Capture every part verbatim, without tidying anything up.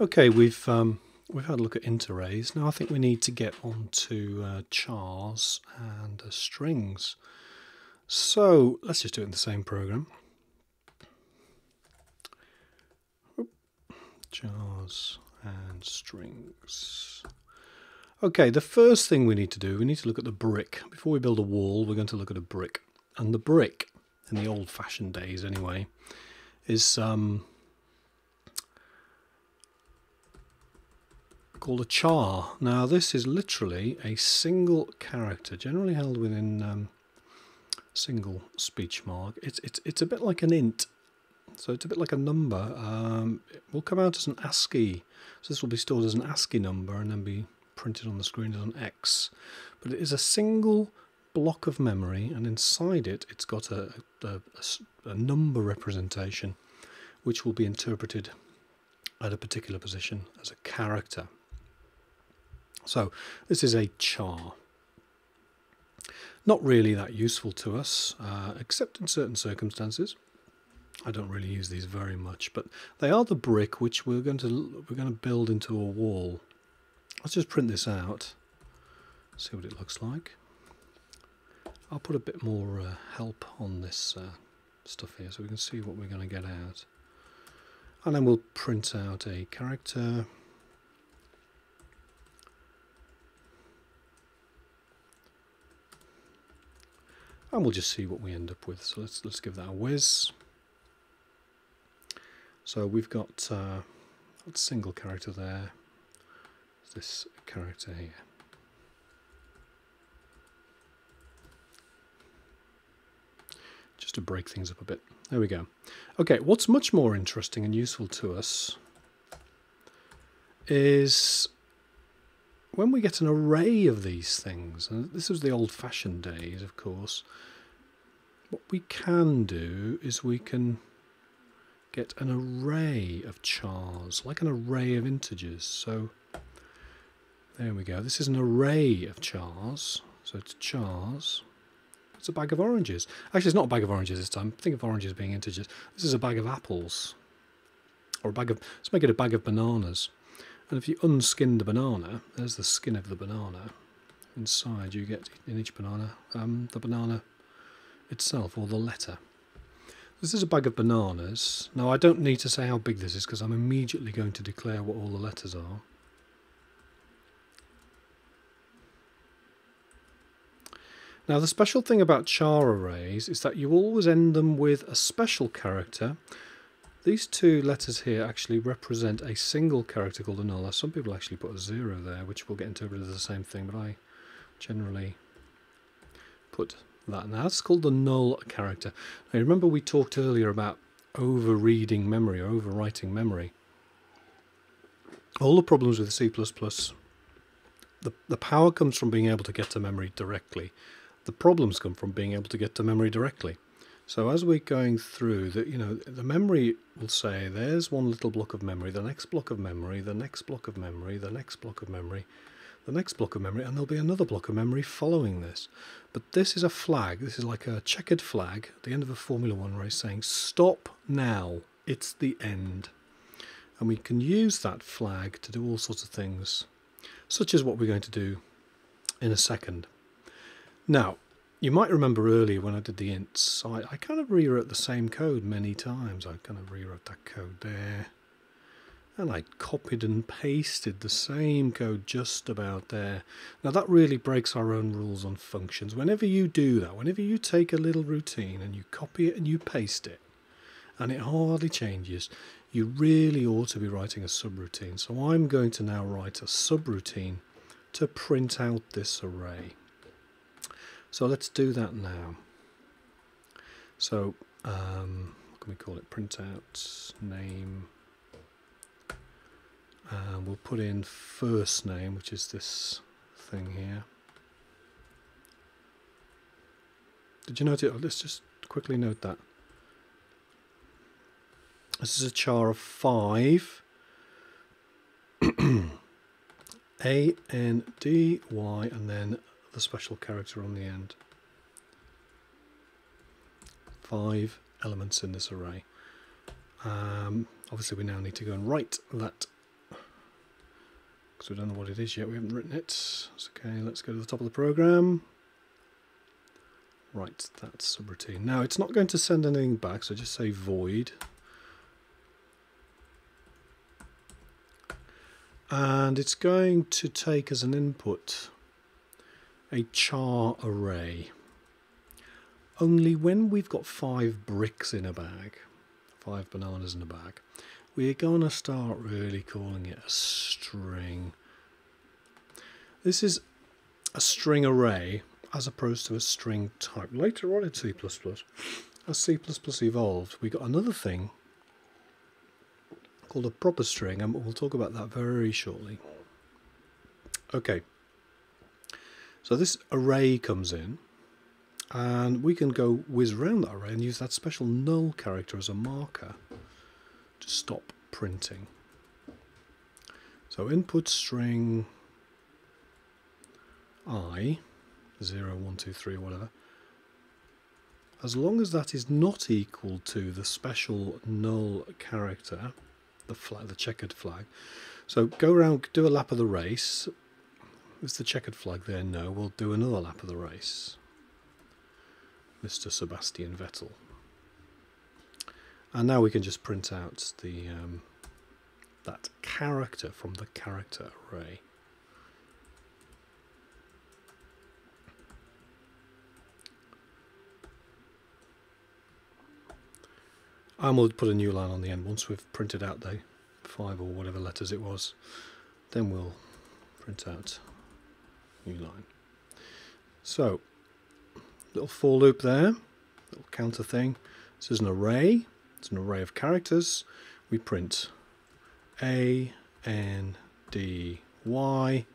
Okay, we've um, we've had a look at interarrays. Now I think we need to get on to uh, chars and uh, strings. So let's just do it in the same program. Chars and strings. Okay, the first thing we need to do, we need to look at the brick. Before we build a wall, we're going to look at a brick. And the brick, in the old-fashioned days anyway, is... Um, called a char. Now this is literally a single character, generally held within um, single speech mark. It's, it's, it's a bit like an int, so it's a bit like a number. Um, it will come out as an ASCII, so this will be stored as an ASCII number and then be printed on the screen as an X. But it is a single block of memory, and inside it it's got a, a, a, a number representation which will be interpreted at a particular position as a character. So this is a char. Not really that useful to us, uh, except in certain circumstances. I don't really use these very much, but they are the brick which we're going to we're going to build into a wall. Let's just print this out, see what it looks like. I'll put a bit more uh, help on this uh, stuff here so we can see what we're going to get out. And then we'll print out a character. And we'll just see what we end up with. So let's let's give that a whiz. So we've got uh, a single character there. This character here. Just to break things up a bit. There we go. Okay, what's much more interesting and useful to us is when we get an array of these things, and this was the old-fashioned days, of course, what we can do is we can get an array of chars, like an array of integers. So there we go. This is an array of chars. So it's chars. It's a bag of oranges. Actually, it's not a bag of oranges this time. Think of oranges being integers. This is a bag of apples. Or a bag of... Let's make it a bag of bananas. And if you unskin the banana, there's the skin of the banana. Inside you get, in each banana, um, the banana itself, or the letter. This is a bag of bananas. Now, I don't need to say how big this is, because I'm immediately going to declare what all the letters are. Now the special thing about char arrays is that you always end them with a special character. These two letters here actually represent a single character called a null. Some people actually put a zero there, which will get interpreted as the same thing, but I generally put that. Now that's called the null character. Now remember we talked earlier about overreading memory or overwriting memory. All the problems with C plus plus, the, the power comes from being able to get to memory directly. The problems come from being able to get to memory directly. So as we're going through, the, you know, the memory will say, there's one little block of memory, the next block of memory, the next block of memory, the next block of memory, the next block of memory, and there'll be another block of memory following this. But this is a flag. This is like a checkered flag at the end of a Formula One race saying, stop now, it's the end. And we can use that flag to do all sorts of things, such as what we're going to do in a second. Now, you might remember earlier when I did the ints, I, I kind of rewrote the same code many times. I kind of rewrote that code there. And I copied and pasted the same code just about there. Now that really breaks our own rules on functions. Whenever you do that, whenever you take a little routine and you copy it and you paste it, and it hardly changes, you really ought to be writing a subroutine. So I'm going to now write a subroutine to print out this array. So let's do that now. So um, what can we call it? Printout name. And we'll put in first name, which is this thing here. Did you note it? Let's just quickly note that. This is a char of five. A, N, D, Y, and then the special character on the end. Five elements in this array. Um, obviously we now need to go and write that because we don't know what it is yet, we haven't written it. It's okay, let's go to the top of the program. Right, that's subroutine. Now it's not going to send anything back, so just say void. And it's going to take as an input a char array. Only when we've got five bricks in a bag, five bananas in a bag, we're going to start really calling it a string. This is a string array as opposed to a string type. Later on in C plus plus, as C plus plus evolved, we got another thing called a proper string, and we'll talk about that very shortly. Okay, so this array comes in, and we can go whiz around that array and use that special null character as a marker to stop printing. So input string I, zero, one, two, three, whatever, as long as that is not equal to the special null character, the flag, the checkered flag. So go around, do a lap of the race. Is the checkered flag there? No, we'll do another lap of the race. Mister Sebastian Vettel. And now we can just print out the um, that character from the character array. And we'll put a new line on the end once we've printed out the five or whatever letters it was. Then we'll print out new line. So, little for loop there, little counter thing. This is an array. It's an array of characters. We print A, N, D, Y.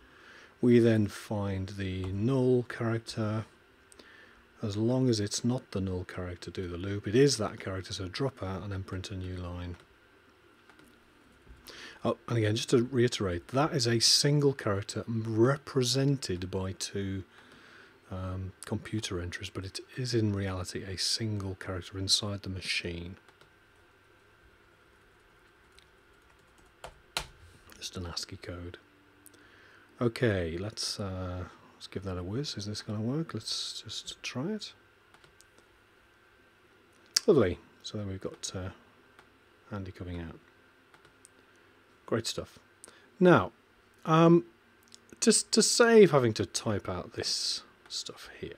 We then find the null character. As long as it's not the null character, do the loop. It is that character, so drop out and then print a new line. Oh, and again, just to reiterate, that is a single character represented by two um, computer entries, but it is in reality a single character inside the machine. Just an ASCII code. Okay, let's... Uh, Let's give that a whiz. Is this going to work? Let's just try it. Lovely. So then we've got uh, Andy coming out. Great stuff. Now, um, just to save having to type out this stuff here,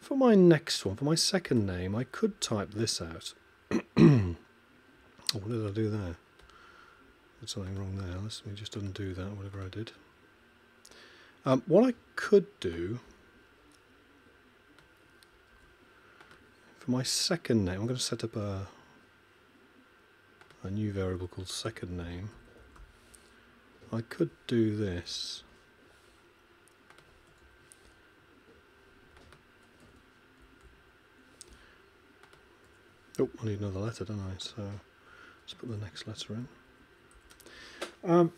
for my next one, for my second name, I could type this out. What did I do there? Did something wrong there. Let me just undo that, whatever I did. Um, what I could do for my second name, I'm going to set up a, a new variable called second name. I could do this. Oh, I need another letter, don't I? So let's put the next letter in. Um,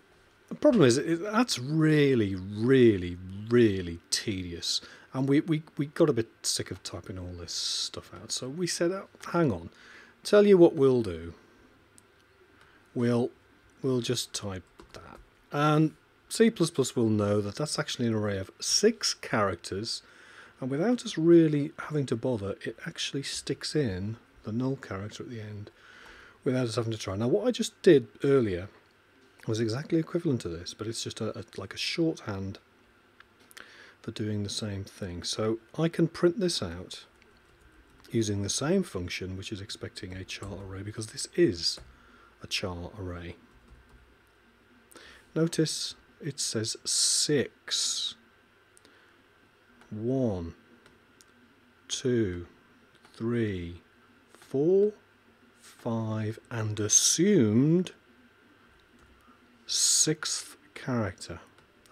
The problem is, is that's really, really, really tedious, and we, we, we got a bit sick of typing all this stuff out, so we said, oh, hang on, tell you what we'll do, we'll, we'll just type that, and C plus plus will know that that's actually an array of six characters, and without us really having to bother, it actually sticks in the null character at the end without us having to try. Now what I just did earlier was exactly equivalent to this, but it's just a, a, like a shorthand for doing the same thing. So I can print this out using the same function, which is expecting a char array, because this is a char array. Notice it says six, one, two, three, four, five, and assumed sixth character,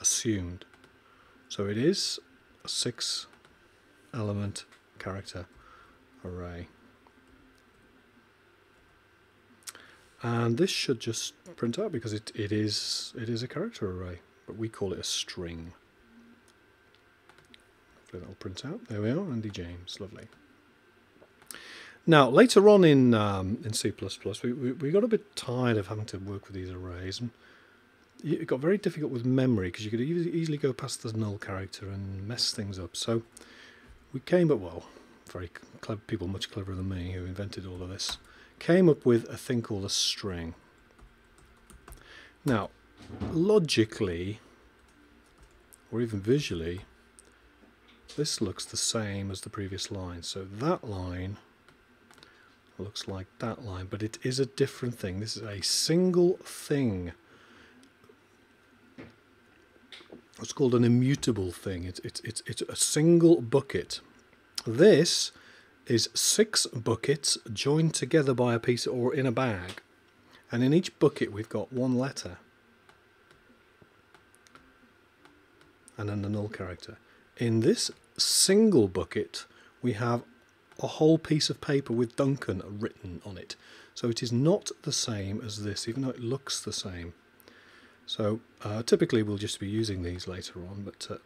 assumed. So it is a six element character array. And this should just print out because it, it is it is a character array, but we call it a string. Hopefully that'll print out. There we are, Andy James, lovely. Now later on in um, in C plus plus, we, we, we got a bit tired of having to work with these arrays, and it got very difficult with memory because you could easily go past the null character and mess things up. So we came up, well, very clever people, much cleverer than me, who invented all of this, came up with a thing called a string. Now, logically, or even visually, this looks the same as the previous line. So that line looks like that line, but it is a different thing. This is a single thing. It's called an immutable thing. It's it's it's it's a single bucket. This is six buckets joined together by a piece or in a bag, and in each bucket we've got one letter and then the null character. In this single bucket we have a whole piece of paper with Duncan written on it, so it is not the same as this, even though it looks the same. So uh, typically we'll just be using these later on, but uh,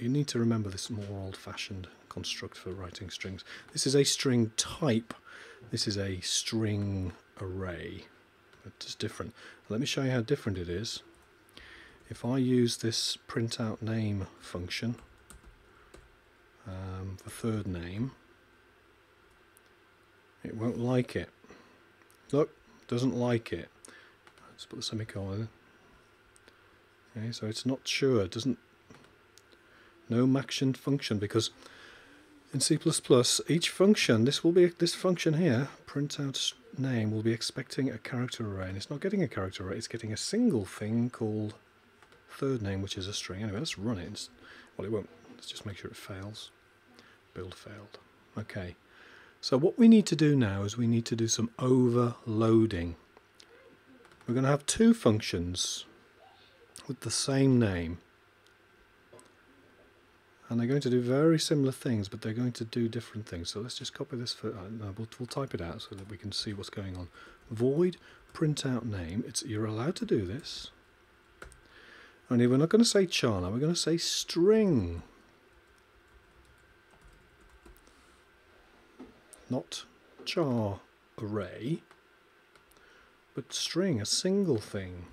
you need to remember this more old-fashioned construct for writing strings. This is a string type, this is a string array. It's different. Let me show you how different it is. If I use this printout name function um, for third name, it won't like it. Look, doesn't like it. Let's put the semicolon in. Okay, so it's not sure, it doesn't, no maction function, because in C plus plus each function, this will be this function here, printout name, will be expecting a character array, and it's not getting a character array, it's getting a single thing called third name, which is a string. Anyway, let's run it. It's, well, it won't. Let's just make sure it fails. Build failed. Okay. So what we need to do now is we need to do some overloading. We're going to have two functions with the same name, and they're going to do very similar things, but they're going to do different things. So let's just copy this for uh, no, we'll, we'll type it out so that we can see what's going on. Void printout name. It's, you're allowed to do this, only we're not going to say Chana, we're going to say string, not char array, but string, a single thing.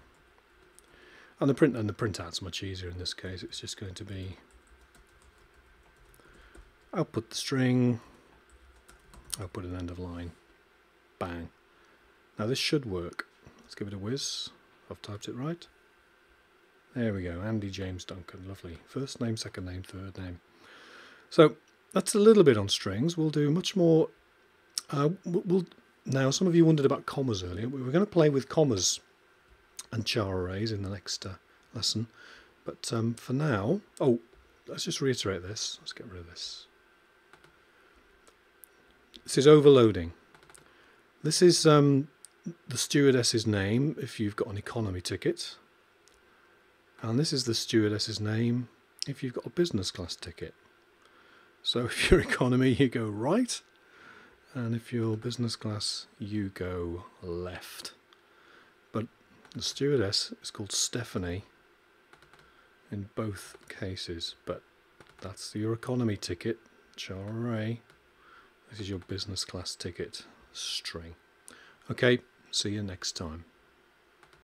And the print and the printout's much easier in this case. It's just going to be output the string, output an end of line, bang. Now this should work. Let's give it a whiz. I've typed it right. There we go. Andy James Duncan. Lovely. First name, second name, third name. So that's a little bit on strings. We'll do much more. Uh, we'll now. Some of you wondered about commas earlier. We were going to play with commas and char arrays in the next uh, lesson, but um, for now, oh, let's just reiterate this. Let's get rid of this. This is overloading. This is um, the stewardess's name if you've got an economy ticket, and this is the stewardess's name if you've got a business class ticket. So if you're economy, you go right, and if you're business class, you go left. But the stewardess is called Stephanie in both cases, but that's your economy ticket, char array. This is your business class ticket, string. Okay, see you next time.